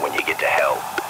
When you get to hell.